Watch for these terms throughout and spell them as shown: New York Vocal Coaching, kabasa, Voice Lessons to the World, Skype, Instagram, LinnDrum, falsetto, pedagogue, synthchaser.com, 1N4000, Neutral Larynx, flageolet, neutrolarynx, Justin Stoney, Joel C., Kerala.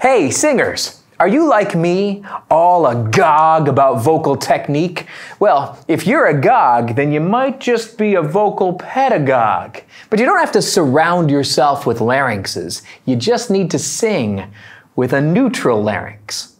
Hey, singers, are you like me, all agog about vocal technique? Well, if you're agog, then you might just be a vocal pedagogue. But you don't have to surround yourself with larynxes. You just need to sing with a neutral larynx.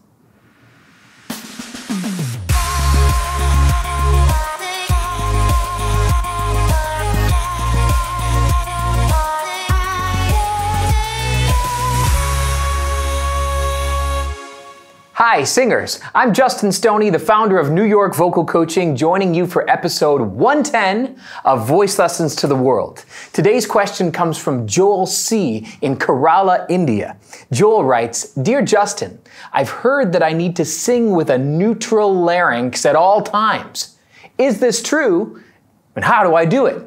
Hi, singers. I'm Justin Stoney, the founder of New York Vocal Coaching, joining you for episode 110 of Voice Lessons to the World. Today's question comes from Joel C. in Kerala, India. Joel writes, "Dear Justin, I've heard that I need to sing with a neutral larynx at all times. Is this true? And how do I do it?"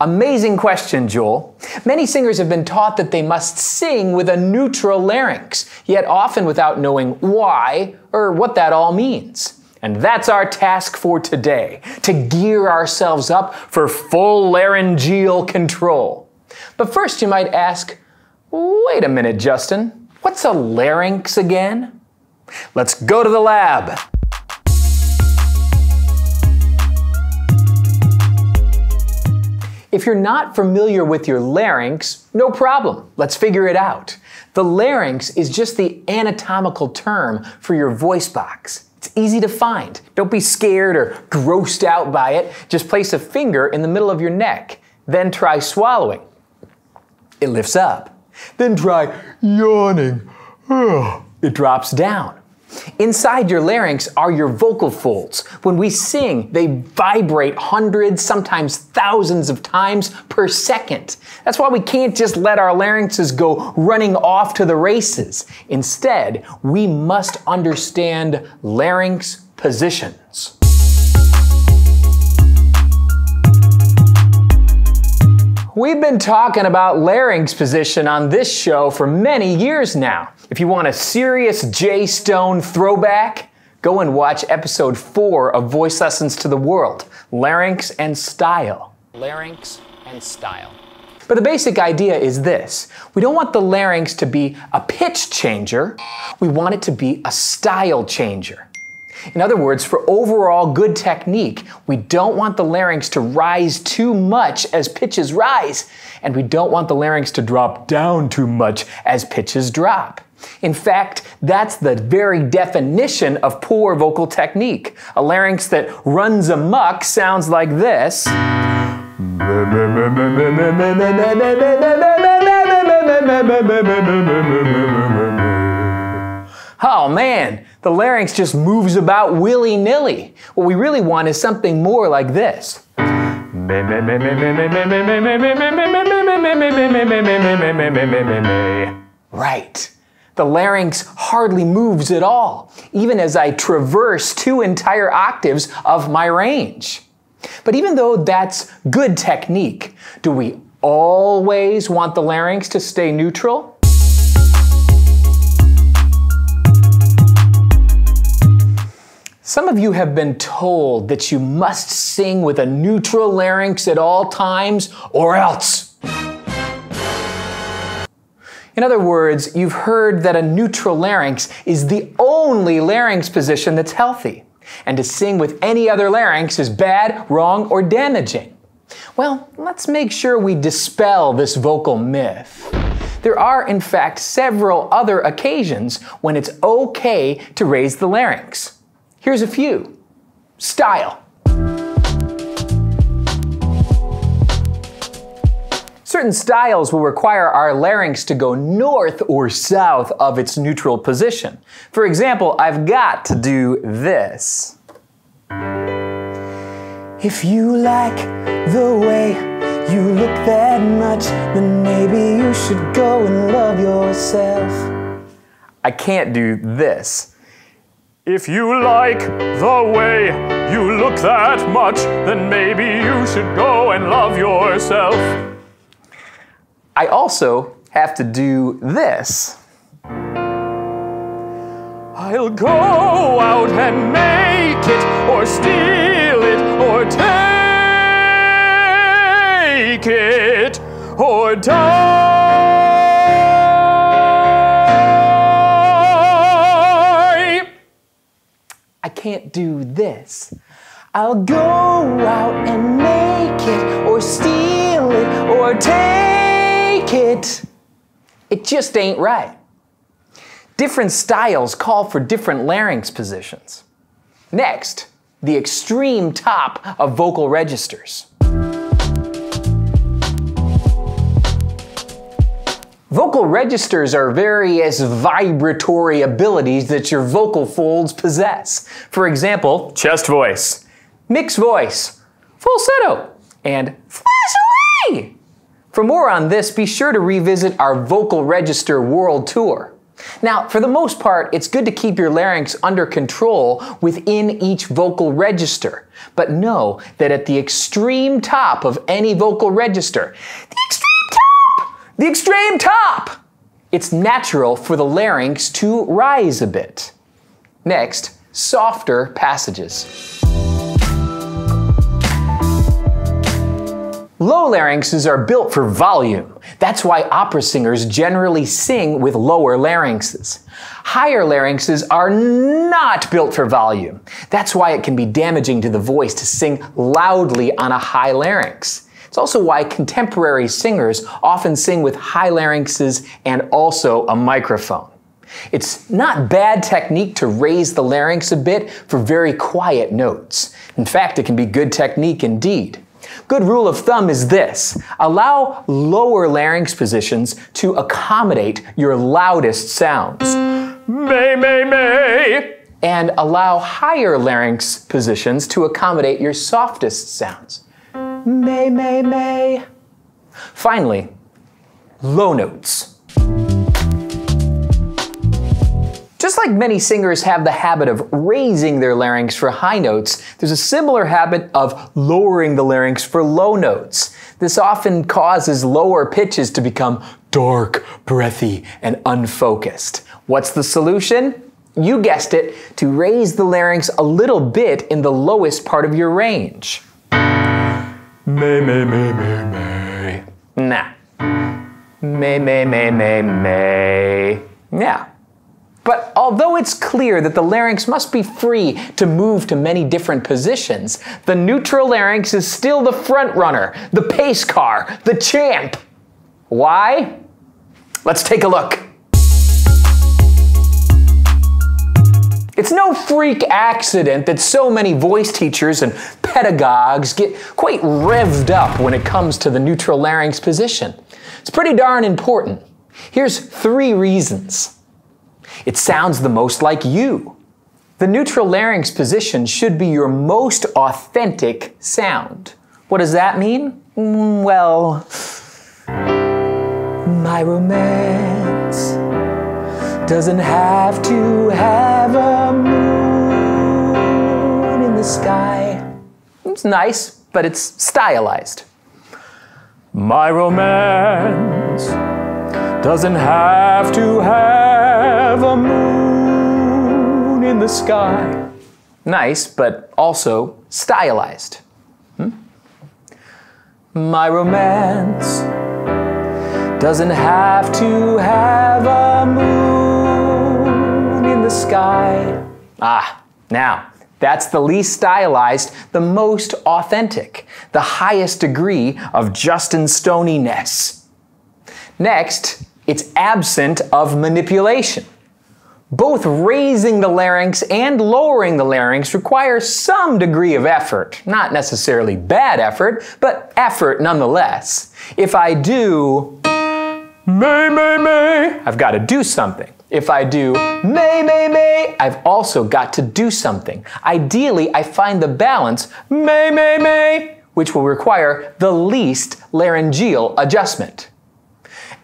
Amazing question, Joel. Many singers have been taught that they must sing with a neutral larynx, yet often without knowing why or what that all means. And that's our task for today, to gear ourselves up for full laryngeal control. But first you might ask, wait a minute, Justin, what's a larynx again? Let's go to the lab. If you're not familiar with your larynx, no problem. Let's figure it out. The larynx is just the anatomical term for your voice box. It's easy to find. Don't be scared or grossed out by it. Just place a finger in the middle of your neck. Then try swallowing. It lifts up. Then try yawning. It drops down. Inside your larynx are your vocal folds. When we sing, they vibrate hundreds, sometimes thousands of times per second. That's why we can't just let our larynxes go running off to the races. Instead, we must understand larynx positions. We've been talking about larynx position on this show for many years now. If you want a serious J. Stone throwback, go and watch episode 4 of Voice Lessons to the World, Larynx and Style. Larynx and Style. But the basic idea is this. We don't want the larynx to be a pitch changer. We want it to be a style changer. In other words, for overall good technique, we don't want the larynx to rise too much as pitches rise, and we don't want the larynx to drop down too much as pitches drop. In fact, that's the very definition of poor vocal technique. A larynx that runs amok sounds like this. Oh man, the larynx just moves about willy-nilly. What we really want is something more like this. Right. The larynx hardly moves at all, even as I traverse 2 entire octaves of my range. But even though that's good technique, do we always want the larynx to stay neutral? Some of you have been told that you must sing with a neutral larynx at all times, or else. In other words, you've heard that a neutral larynx is the only larynx position that's healthy, and to sing with any other larynx is bad, wrong, or damaging. Well, let's make sure we dispel this vocal myth. There are, in fact, several other occasions when it's okay to raise the larynx. Here's a few. Style. Certain styles will require our larynx to go north or south of its neutral position. For example, I've got to do this. If you like the way you look that much, then maybe you should go and love yourself. I can't do this. If you like the way you look that much, then maybe you should go and love yourself. I also have to do this. I'll go out and make it, or steal it, or take it, or die. can't do this. I'll go out and make it, or steal it, or take it. It just ain't right. Different styles call for different larynx positions. Next, the extreme top of vocal registers. Vocal registers are various vibratory abilities that your vocal folds possess. For example, chest voice, mixed voice, falsetto, and flageolet. For more on this, be sure to revisit our vocal register world tour. Now, for the most part, it's good to keep your larynx under control within each vocal register, but know that at the extreme top of any vocal register, the extreme top! It's natural for the larynx to rise a bit. Next, softer passages. Low larynxes are built for volume. That's why opera singers generally sing with lower larynxes. Higher larynxes are not built for volume. That's why it can be damaging to the voice to sing loudly on a high larynx. It's also why contemporary singers often sing with high larynxes and also a microphone. It's not bad technique to raise the larynx a bit for very quiet notes. In fact, it can be good technique indeed. Good rule of thumb is this: allow lower larynx positions to accommodate your loudest sounds. May. And allow higher larynx positions to accommodate your softest sounds. May. Finally, low notes. Just like many singers have the habit of raising their larynx for high notes, there's a similar habit of lowering the larynx for low notes. This often causes lower pitches to become dark, breathy, and unfocused. What's the solution? You guessed it, to raise the larynx a little bit in the lowest part of your range. May. Nah. May. Yeah. But although it's clear that the larynx must be free to move to many different positions, the neutral larynx is still the front runner, the pace car, the champ. Why? Let's take a look. It's no freak accident that so many voice teachers and pedagogues get quite revved up when it comes to the neutral larynx position. It's pretty darn important. Here's three reasons. It sounds the most like you. The neutral larynx position should be your most authentic sound. What does that mean? Well, my romance doesn't have to have a moon in the sky. It's nice, but it's stylized. My romance doesn't have to have a moon in the sky. Nice, but also stylized. My romance doesn't have to have a moon sky. Ah, now, that's the least stylized, the most authentic, the highest degree of Justin Stoney-ness. Next, it's absent of manipulation. Both raising the larynx and lowering the larynx require some degree of effort. Not necessarily bad effort, but effort nonetheless. If I do may, I've got to do something. If I do may, I've also got to do something. Ideally, I find the balance may, which will require the least laryngeal adjustment.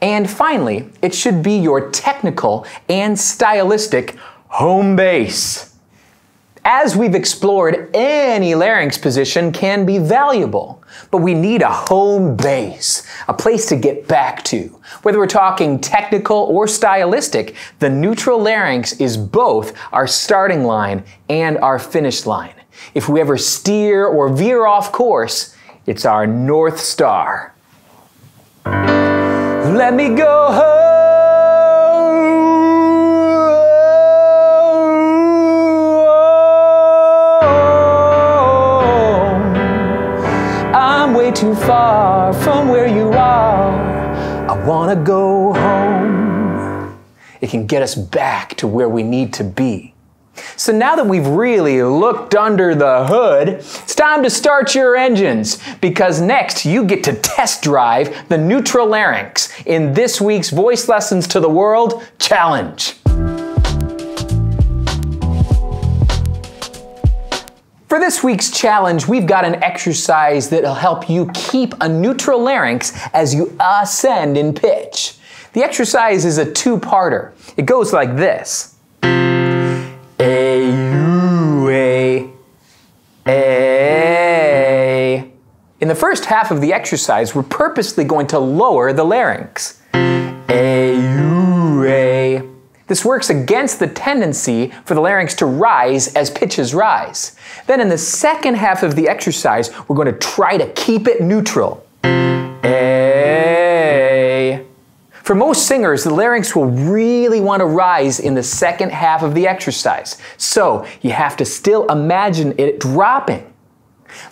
And finally, it should be your technical and stylistic home base. As we've explored, any larynx position can be valuable, but we need a home base, a place to get back to. Whether we're talking technical or stylistic, the neutral larynx is both our starting line and our finish line. If we ever steer or veer off course, it's our North Star. Let me go home. It can get us back to where we need to be. So now that we've really looked under the hood, it's time to start your engines, because next you get to test drive the neutrolarynx in this week's Voice Lessons to the World Challenge. For this week's challenge, we've got an exercise that'll help you keep a neutral larynx as you ascend in pitch. The exercise is a two-parter. It goes like this. A, U, A. In the first half of the exercise, we're purposely going to lower the larynx. A, U, A. This works against the tendency for the larynx to rise as pitches rise. Then in the second half of the exercise, we're going to try to keep it neutral. A. For most singers, the larynx will really want to rise in the second half of the exercise. So you have to still imagine it dropping.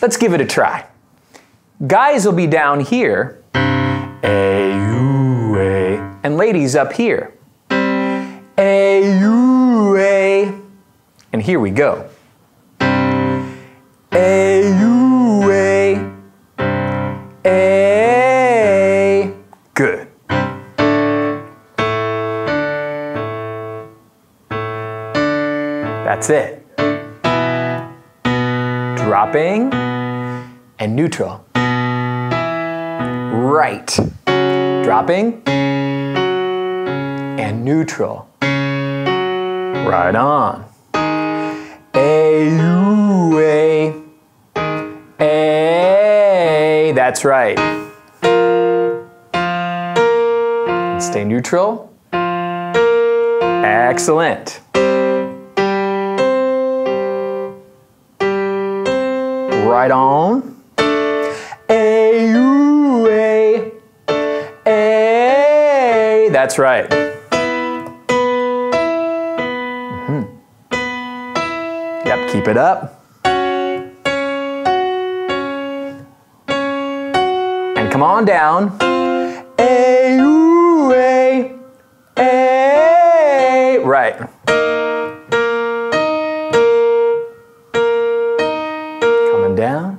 Let's give it a try. Guys will be down here. A, U, A. And ladies up here. A, U, A. And here we go. A, U, A, A. Good. That's it. Dropping and neutral. Right. Dropping and neutral. Right on. A, U, A, A. That's right. Stay neutral. Excellent. Right on. A, U, A, A. That's right. Yep, keep it up. And come on down. A, U, A, A. Right. Coming down.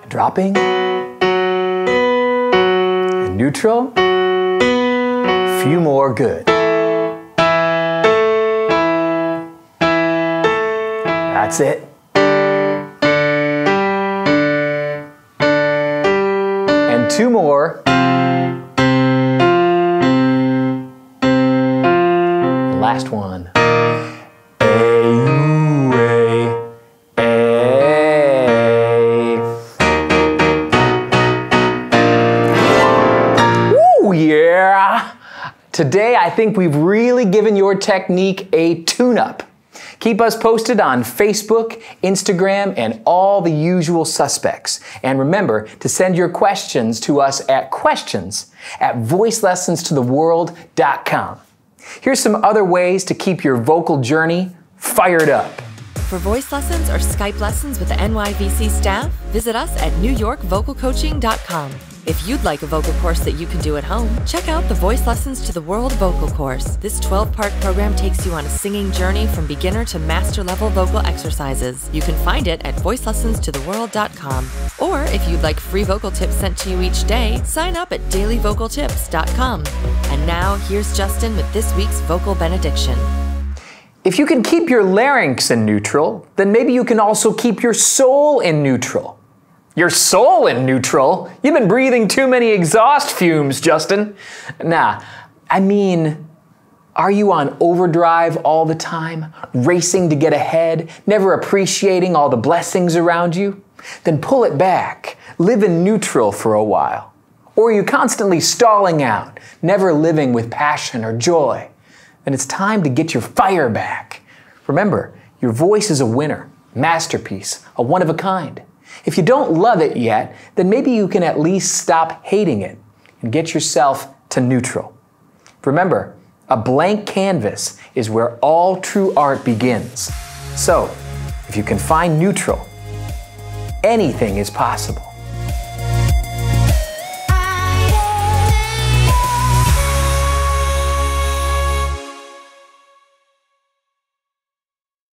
And dropping. And neutral. A few more, good. That's it. And two more. Last one. A, U, A, A. Woo, yeah! Today I think we've really given your technique a tune-up. Keep us posted on Facebook, Instagram, and all the usual suspects. And remember to send your questions to us at questions@voicelessonstotheworld.com. Here's some other ways to keep your vocal journey fired up. For voice lessons or Skype lessons with the NYVC staff, visit us at newyorkvocalcoaching.com. If you'd like a vocal course that you can do at home, check out the Voice Lessons to the World vocal course. This 12-part program takes you on a singing journey from beginner to master-level vocal exercises. You can find it at voicelessonstotheworld.com. Or if you'd like free vocal tips sent to you each day, sign up at dailyvocaltips.com. And now, here's Justin with this week's Vocal Benediction. If you can keep your larynx in neutral, then maybe you can also keep your soul in neutral. Your soul in neutral? You've been breathing too many exhaust fumes, Justin. Nah, I mean, are you on overdrive all the time, racing to get ahead, never appreciating all the blessings around you? Then pull it back, live in neutral for a while. Or are you constantly stalling out, never living with passion or joy? Then it's time to get your fire back. Remember, your voice is a winner, masterpiece, a one-of-a-kind. If you don't love it yet, then maybe you can at least stop hating it and get yourself to neutral. Remember, a blank canvas is where all true art begins. So, if you can find neutral, anything is possible.